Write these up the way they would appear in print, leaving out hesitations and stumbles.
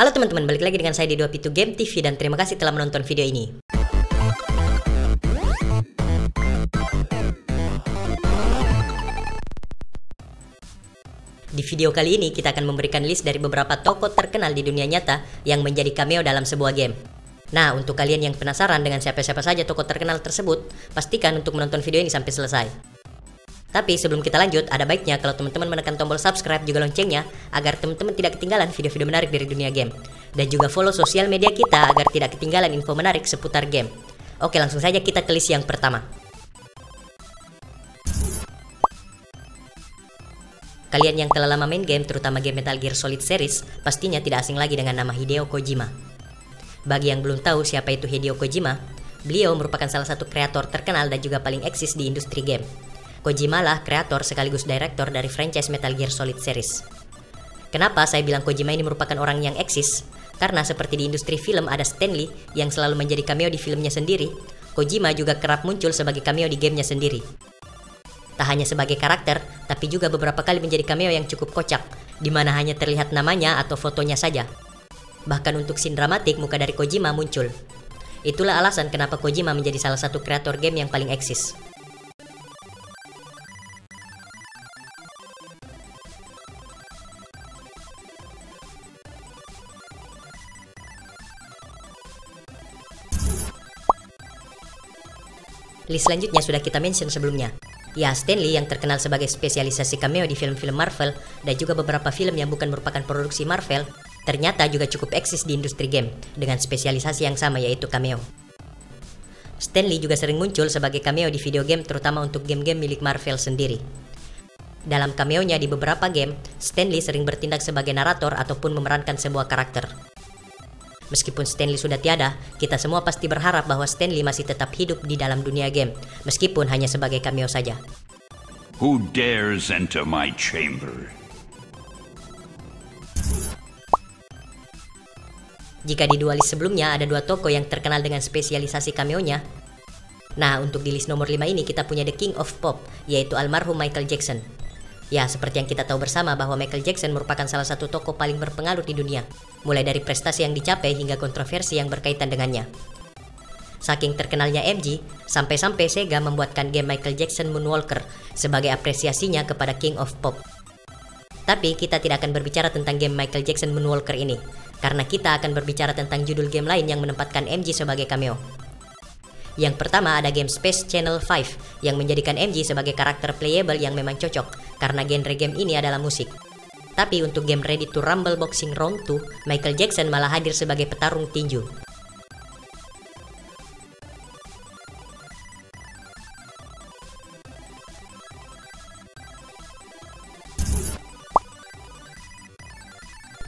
Halo teman-teman, balik lagi dengan saya di Dua Pitu Game TV dan terima kasih telah menonton video ini. Di video kali ini kita akan memberikan list dari beberapa tokoh terkenal di dunia nyata yang menjadi cameo dalam sebuah game. Nah, untuk kalian yang penasaran dengan siapa-siapa saja tokoh terkenal tersebut, pastikan untuk menonton video ini sampai selesai. Tapi sebelum kita lanjut, ada baiknya kalau teman-teman menekan tombol subscribe juga loncengnya agar teman-teman tidak ketinggalan video-video menarik dari dunia game. Dan juga follow sosial media kita agar tidak ketinggalan info menarik seputar game. Oke, langsung saja kita ke list yang pertama. Kalian yang telah lama main game, terutama game Metal Gear Solid series, pastinya tidak asing lagi dengan nama Hideo Kojima. Bagi yang belum tahu siapa itu Hideo Kojima, beliau merupakan salah satu kreator terkenal dan juga paling eksis di industri game. Kojima lah kreator sekaligus direktor dari franchise Metal Gear Solid series. Kenapa saya bilang Kojima ini merupakan orang yang eksis? Karena seperti di industri film ada Stan Lee yang selalu menjadi cameo di filmnya sendiri, Kojima juga kerap muncul sebagai cameo di gamenya sendiri. Tak hanya sebagai karakter, tapi juga beberapa kali menjadi cameo yang cukup kocak, di mana hanya terlihat namanya atau fotonya saja. Bahkan untuk scene dramatik, muka dari Kojima muncul. Itulah alasan kenapa Kojima menjadi salah satu kreator game yang paling eksis. List selanjutnya sudah kita mention sebelumnya. Ya, Stan Lee yang terkenal sebagai spesialisasi cameo di film-film Marvel dan juga beberapa film yang bukan merupakan produksi Marvel, ternyata juga cukup eksis di industri game dengan spesialisasi yang sama yaitu cameo. Stan Lee juga sering muncul sebagai cameo di video game terutama untuk game-game milik Marvel sendiri. Dalam cameo-nya di beberapa game, Stan Lee sering bertindak sebagai narator ataupun memerankan sebuah karakter. Meskipun Stan Lee sudah tiada, kita semua pasti berharap bahwa Stan Lee masih tetap hidup di dalam dunia game, meskipun hanya sebagai cameo saja. Who dares enter my chamber? Jika di dua list sebelumnya ada dua tokoh yang terkenal dengan spesialisasi cameo-nya, nah untuk di list nomor 5 ini kita punya The King of Pop, yaitu almarhum Michael Jackson. Ya, seperti yang kita tahu bersama bahwa Michael Jackson merupakan salah satu tokoh paling berpengaruh di dunia, mulai dari prestasi yang dicapai hingga kontroversi yang berkaitan dengannya. Saking terkenalnya MJ, sampai-sampai Sega membuatkan game Michael Jackson Moonwalker sebagai apresiasinya kepada King of Pop. Tapi kita tidak akan berbicara tentang game Michael Jackson Moonwalker ini, karena kita akan berbicara tentang judul game lain yang menempatkan MJ sebagai cameo. Yang pertama ada game Space Channel 5 yang menjadikan MJ sebagai karakter playable yang memang cocok karena genre game ini adalah musik. Tapi untuk game Ready to Rumble Boxing Round 2, Michael Jackson malah hadir sebagai petarung tinju.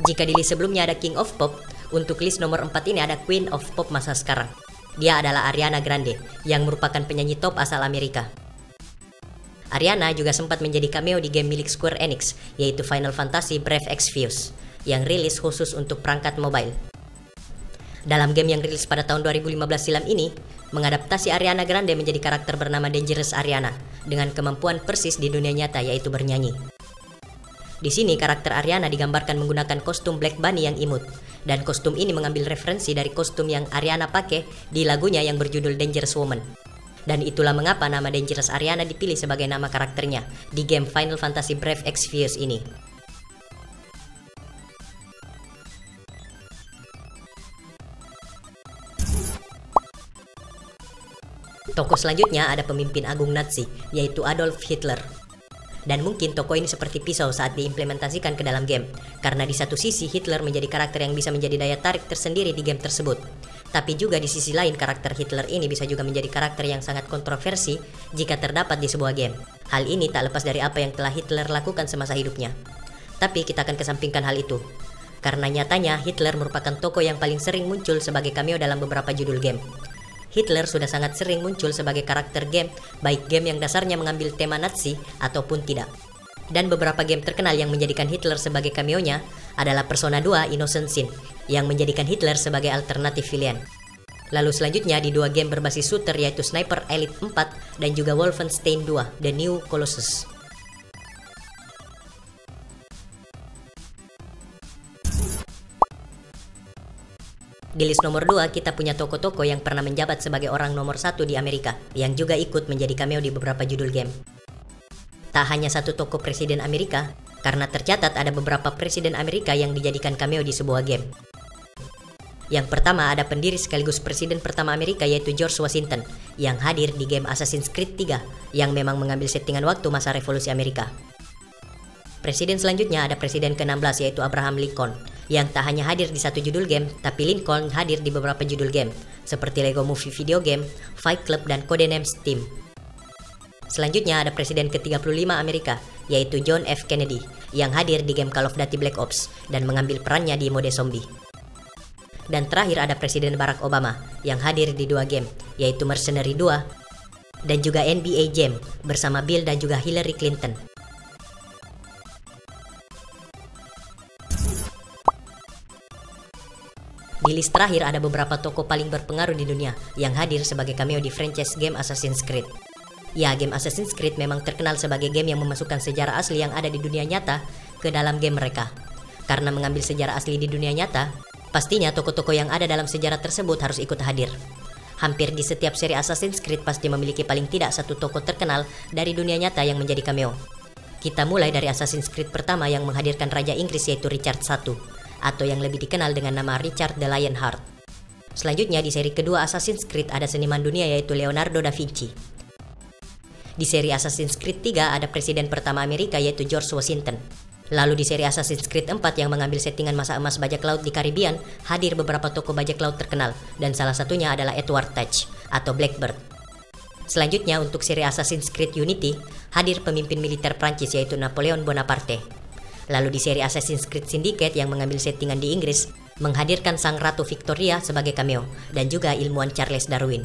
Jika di list sebelumnya ada King of Pop, untuk list nomor 4 ini ada Queen of Pop masa sekarang. Dia adalah Ariana Grande, yang merupakan penyanyi top asal Amerika. Ariana juga sempat menjadi cameo di game milik Square Enix, yaitu Final Fantasy Brave Exvius, yang rilis khusus untuk perangkat mobile. Dalam game yang rilis pada tahun 2015 silam ini, mengadaptasi Ariana Grande menjadi karakter bernama Dangerous Ariana, dengan kemampuan persis di dunia nyata yaitu bernyanyi. Di sini karakter Ariana digambarkan menggunakan kostum Black Bunny yang imut, dan kostum ini mengambil referensi dari kostum yang Ariana pakai di lagunya yang berjudul Dangerous Woman. Dan itulah mengapa nama Dangerous Ariana dipilih sebagai nama karakternya di game Final Fantasy Brave Exvius ini. Tokoh selanjutnya ada pemimpin agung Nazi, yaitu Adolf Hitler. Dan mungkin tokoh ini seperti pisau saat diimplementasikan ke dalam game, karena di satu sisi Hitler menjadi karakter yang bisa menjadi daya tarik tersendiri di game tersebut. Tapi juga di sisi lain karakter Hitler ini bisa juga menjadi karakter yang sangat kontroversi jika terdapat di sebuah game. Hal ini tak lepas dari apa yang telah Hitler lakukan semasa hidupnya. Tapi kita akan kesampingkan hal itu, karena nyatanya Hitler merupakan tokoh yang paling sering muncul sebagai cameo dalam beberapa judul game. Hitler sudah sangat sering muncul sebagai karakter game, baik game yang dasarnya mengambil tema Nazi ataupun tidak. Dan beberapa game terkenal yang menjadikan Hitler sebagai cameo-nya adalah Persona 2 Innocent Sin, yang menjadikan Hitler sebagai alternatif villain. Lalu selanjutnya di dua game berbasis shooter yaitu Sniper Elite 4 dan juga Wolfenstein 2 The New Colossus. Di list nomor 2 kita punya tokoh-tokoh yang pernah menjabat sebagai orang nomor 1 di Amerika, yang juga ikut menjadi cameo di beberapa judul game. Tak hanya satu tokoh presiden Amerika, karena tercatat ada beberapa presiden Amerika yang dijadikan cameo di sebuah game. Yang pertama ada pendiri sekaligus presiden pertama Amerika yaitu George Washington, yang hadir di game Assassin's Creed III, yang memang mengambil settingan waktu masa revolusi Amerika. Presiden selanjutnya ada presiden ke-16 yaitu Abraham Lincoln, yang tak hanya hadir di satu judul game, tapi Lincoln hadir di beberapa judul game, seperti Lego Movie Video Game, Fight Club, dan Codename Steam. Selanjutnya ada presiden ke-35 Amerika, yaitu John F. Kennedy, yang hadir di game Call of Duty Black Ops, dan mengambil perannya di mode zombie. Dan terakhir ada presiden Barack Obama, yang hadir di dua game, yaitu Mercenary 2, dan juga NBA Jam, bersama Bill dan juga Hillary Clinton. Di list terakhir ada beberapa tokoh paling berpengaruh di dunia yang hadir sebagai cameo di franchise game Assassin's Creed. Ya, game Assassin's Creed memang terkenal sebagai game yang memasukkan sejarah asli yang ada di dunia nyata ke dalam game mereka. Karena mengambil sejarah asli di dunia nyata, pastinya tokoh-tokoh yang ada dalam sejarah tersebut harus ikut hadir. Hampir di setiap seri Assassin's Creed pasti memiliki paling tidak satu tokoh terkenal dari dunia nyata yang menjadi cameo. Kita mulai dari Assassin's Creed pertama yang menghadirkan Raja Inggris yaitu Richard I, atau yang lebih dikenal dengan nama Richard the Lionheart. Selanjutnya di seri kedua Assassin's Creed ada seniman dunia yaitu Leonardo da Vinci. Di seri Assassin's Creed 3 ada presiden pertama Amerika yaitu George Washington. Lalu di seri Assassin's Creed 4 yang mengambil settingan masa emas bajak laut di Karibian, hadir beberapa tokoh bajak laut terkenal, dan salah satunya adalah Edward Teach atau Blackbird. Selanjutnya untuk seri Assassin's Creed Unity, hadir pemimpin militer Prancis yaitu Napoleon Bonaparte. Lalu di seri Assassin's Creed Syndicate yang mengambil settingan di Inggris, menghadirkan sang Ratu Victoria sebagai cameo, dan juga ilmuwan Charles Darwin.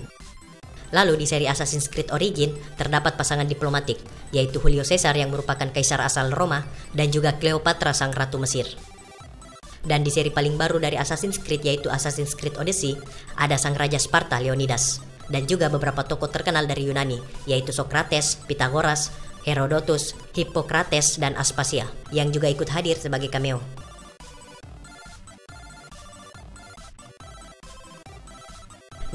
Lalu di seri Assassin's Creed Origin, terdapat pasangan diplomatik, yaitu Julio Caesar yang merupakan kaisar asal Roma, dan juga Cleopatra sang Ratu Mesir. Dan di seri paling baru dari Assassin's Creed yaitu Assassin's Creed Odyssey, ada sang Raja Sparta Leonidas, dan juga beberapa tokoh terkenal dari Yunani, yaitu Socrates, Pythagoras, Herodotus, Hippocrates, dan Aspasia, yang juga ikut hadir sebagai cameo.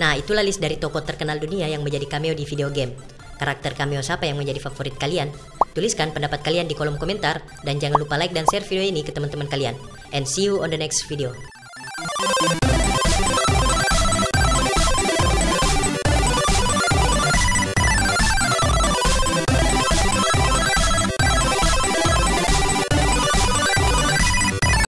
Nah, itulah list dari tokoh terkenal dunia yang menjadi cameo di video game. Karakter cameo siapa yang menjadi favorit kalian? Tuliskan pendapat kalian di kolom komentar, dan jangan lupa like dan share video ini ke teman-teman kalian. And see you on the next video.